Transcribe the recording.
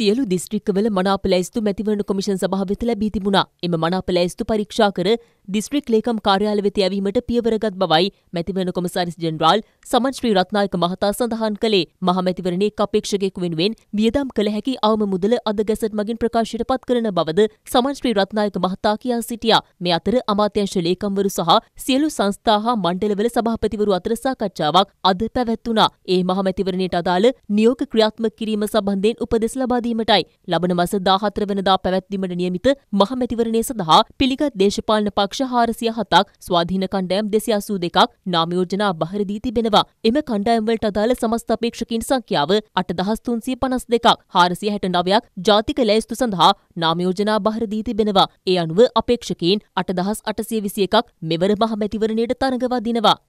සියලු දිස්ත්‍රික්කවල මනාප ලැයිස්තු මැතිවරණ කොමිෂන් සභාව වෙත ලැබී තිබුණා. එම මනාප ලැයිස්තු පරීක්ෂා කර දිස්ත්‍රික් ලේකම් කාර්යාලය වෙත යැවීමට පියවරගත් බවයි මැතිවරණ කොමසාරිස් ජෙනරාල් සමන්ත් ශ්‍රී රත්නායක මහතා සඳහන් කළේ. මහා මැතිවරණයේ අපේක්ෂකයෙකු වෙනුවෙන් වියදම් කළ හැකි අවම මුදල අද ගැසට් මගින් ප්‍රකාශයට පත් කරන බවද සමන්ත් ශ්‍රී රත්නායක මහතා කියා සිටියා. මේ අතර අමාත්‍යාංශ ලේකම්වරු සහ සියලු සංස්ථා හා මණ්ඩලවල සභාපතිවරු අතර සාකච්ඡාවක් අද පැවැත්වුණා. ඒ මහා මැතිවරණයට අදාළ නියෝග ක්‍රියාත්මක කිරීම සම්බන්ධයෙන් උපදෙස් ලබා දීමටයි ලබන මාස 14 වෙනිදා පැවැත්වීමට නියමිත මහා මැතිවරණය සඳහා පිළිගත් දේශපාලන පක්ෂ 407ක් ස්වාධීන කණ්ඩායම් 282ක් නාම යෝජනා බාහිර දී තිබෙනවා. එම කණ්ඩායම් වලට අදාළ සමස්ත අපේක්ෂකයින් සංඛ්‍යාව 8352ක් 469ක් ජාතික ලැයිස්තු සඳහා නාම යෝජනා බාහිර දී තිබෙනවා. ඒ අනුව අපේක්ෂකයින් 8821ක් මෙවර මහා මැතිවරණයට තරඟවා දිනවා.